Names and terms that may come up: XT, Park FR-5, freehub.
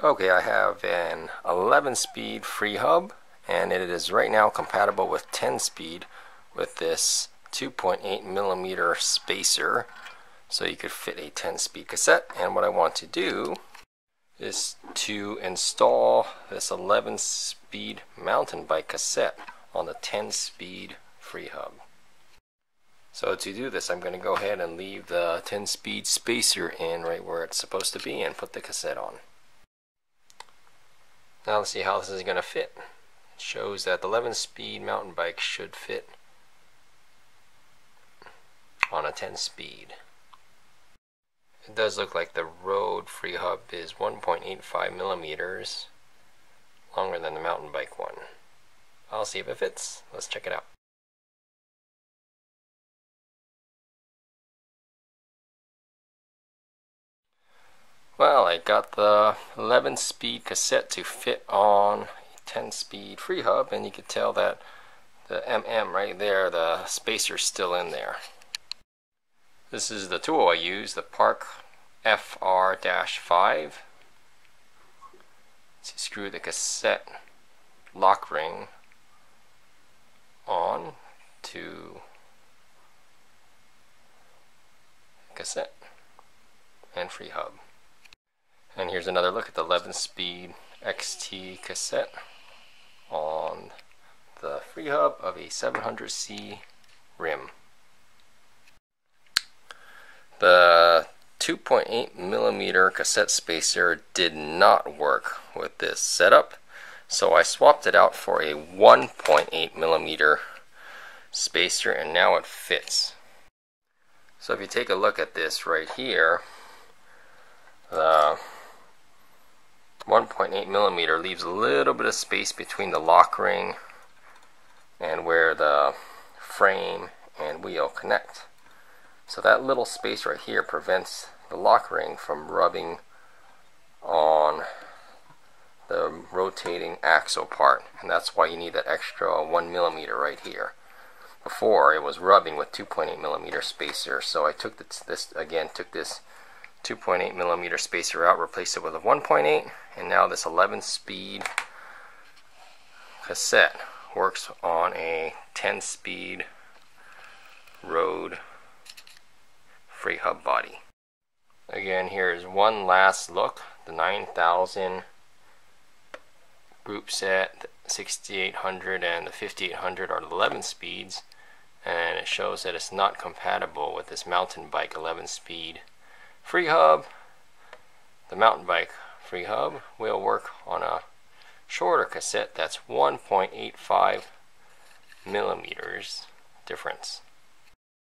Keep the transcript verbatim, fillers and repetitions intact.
Okay, I have an eleven speed free hub, and it is right now compatible with ten speed with this two point eight millimeter spacer, so you could fit a ten speed cassette. And what I want to do is to install this eleven speed mountain bike cassette on the ten speed free hub. So to do this, I'm going to go ahead and leave the ten speed spacer in right where it's supposed to be and put the cassette on. Now let's see how this is going to fit. It shows that the eleven speed mountain bike should fit on a ten speed. It does look like the road free hub is one point eight five millimeters longer than the mountain bike one. I'll see if it fits. Let's check it out. Well, I got the eleven speed cassette to fit on a ten speed free hub, and you can tell that the M M right there, the spacer's still in there. This is the tool I use, the Park F R five. To screw the cassette lock ring on to cassette and free hub. And here's another look at the eleven speed X T cassette on the free hub of a seven hundred C rim. The two point eight millimeter cassette spacer did not work with this setup, so I swapped it out for a one point eight millimeter spacer, and now it fits. So if you take a look at this right here, the one point eight millimeter leaves a little bit of space between the lock ring and where the frame and wheel connect. So that little space right here prevents the lock ring from rubbing on the rotating axle part, and that's why you need that extra one millimeter right here. Before, it was rubbing with two point eight millimeter spacer, so I took this, this again took this two point eight millimeter spacer out, replaced it with a one point eight, and now this eleven speed cassette works on a ten speed road free hub body. Again, here is one last look, the nine thousand group set, the sixty-eight hundred and the fifty-eight hundred are eleven speeds, and it shows that it's not compatible with this mountain bike eleven speed free hub. The mountain bike free hub will work on a shorter cassette that's one point eight five millimeters difference.